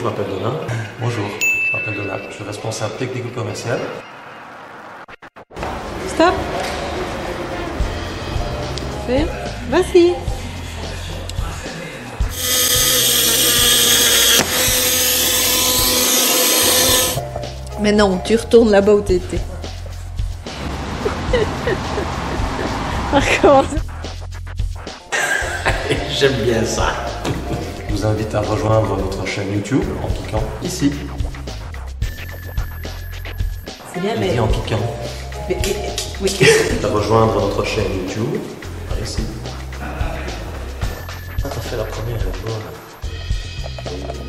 je m'appelle Donat. Bonjour, je m'appelle Donat. Je suis responsable technique commercial. Stop. Parfait. Vas-y. Mais non, tu retournes là-bas où t'étais. On recommence. J'aime bien ça. Je vous invite à rejoindre notre chaîne YouTube en cliquant ici. C'est bien, mais... en cliquant. Oui. À rejoindre notre chaîne YouTube ici. Ah, t'as fait la première, je vois.